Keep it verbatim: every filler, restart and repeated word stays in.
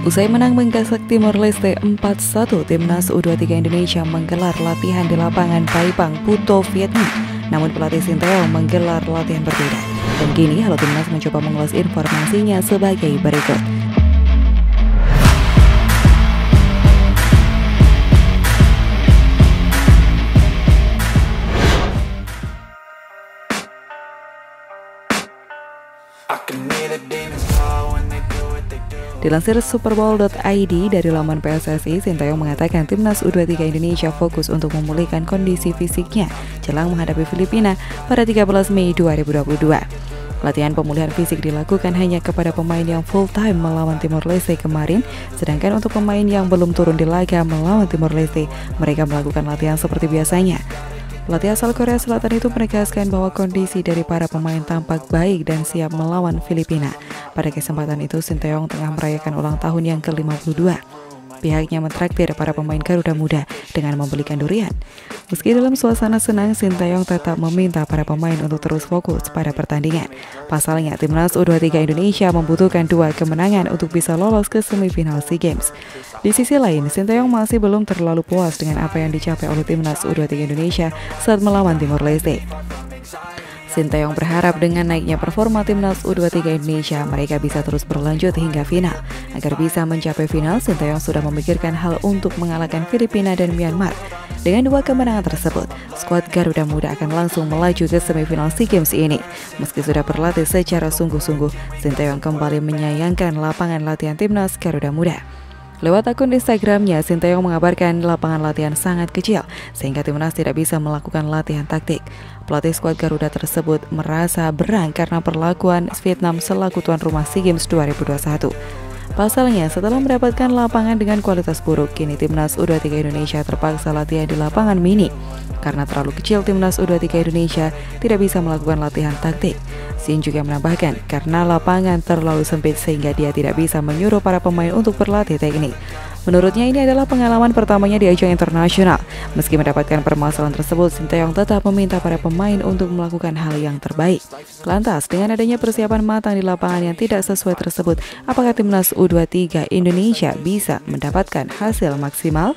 Usai menang menggasak Timor Leste empat satu, Timnas U dua puluh tiga Indonesia menggelar latihan di lapangan Taipang, Puto, Vietnam. Namun pelatih Shin Tae Yong menggelar latihan berbeda. Dan kini Halo Timnas mencoba mengulas informasinya sebagai berikut. Dilansir Superball dot i d dari laman P S S I, Shin Tae Yong mengatakan Timnas U dua puluh tiga Indonesia fokus untuk memulihkan kondisi fisiknya jelang menghadapi Filipina pada tiga belas Mei dua ribu dua puluh dua. Latihan pemulihan fisik dilakukan hanya kepada pemain yang full time melawan Timor Leste kemarin, sedangkan untuk pemain yang belum turun di laga melawan Timor Leste, mereka melakukan latihan seperti biasanya. Pelatih asal Korea Selatan itu menegaskan bahwa kondisi dari para pemain tampak baik dan siap melawan Filipina. Pada kesempatan itu, Shin Tae Yong tengah merayakan ulang tahun yang ke lima puluh dua. Pihaknya mentraktir para pemain Garuda Muda dengan membelikan durian. Meski dalam suasana senang, Shin Tae Yong tetap meminta para pemain untuk terus fokus pada pertandingan. Pasalnya, Timnas U dua puluh tiga Indonesia membutuhkan dua kemenangan untuk bisa lolos ke semifinal SEA Games. Di sisi lain, Shin Tae Yong masih belum terlalu puas dengan apa yang dicapai oleh Timnas U dua puluh tiga Indonesia saat melawan Timor Leste. Shin Tae Yong berharap dengan naiknya performa Timnas U dua puluh tiga Indonesia, mereka bisa terus berlanjut hingga final. Agar bisa mencapai final, Shin Tae Yong sudah memikirkan hal untuk mengalahkan Filipina dan Myanmar. Dengan dua kemenangan tersebut, skuad Garuda Muda akan langsung melaju ke semifinal SEA Games ini. Meski sudah berlatih secara sungguh-sungguh, Shin Tae Yong kembali menyayangkan lapangan latihan Timnas Garuda Muda. Lewat akun Instagramnya, Shin Tae Yong mengabarkan lapangan latihan sangat kecil sehingga Timnas tidak bisa melakukan latihan taktik. Pelatih skuad Garuda tersebut merasa berang karena perlakuan Vietnam selaku tuan rumah SEA Games dua ribu dua puluh satu. Pasalnya, setelah mendapatkan lapangan dengan kualitas buruk, kini Timnas U dua puluh tiga Indonesia terpaksa latihan di lapangan mini. Karena terlalu kecil, Timnas U dua puluh tiga Indonesia tidak bisa melakukan latihan taktik. Shin juga menambahkan, karena lapangan terlalu sempit sehingga dia tidak bisa menyuruh para pemain untuk berlatih teknik. Menurutnya ini adalah pengalaman pertamanya di ajang internasional. Meski mendapatkan permasalahan tersebut, Shin Tae Yong tetap meminta para pemain untuk melakukan hal yang terbaik. Lantas, dengan adanya persiapan matang di lapangan yang tidak sesuai tersebut, apakah Timnas U dua puluh tiga Indonesia bisa mendapatkan hasil maksimal?